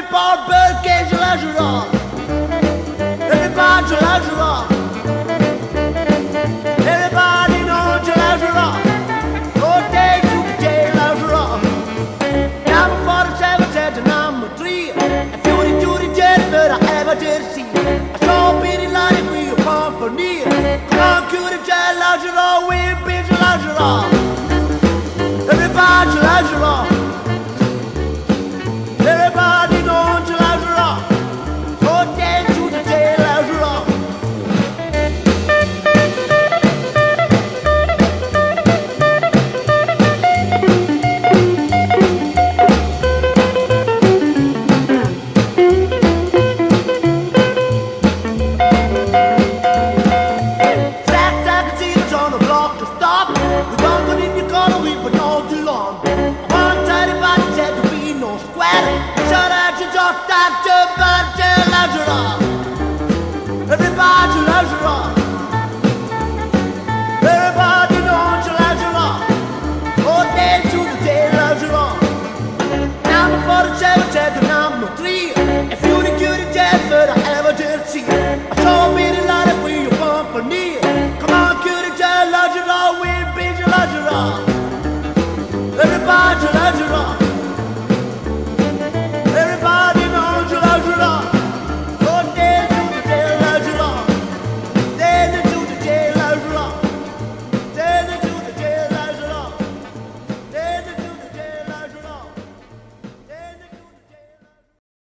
Johnny Bob Burke.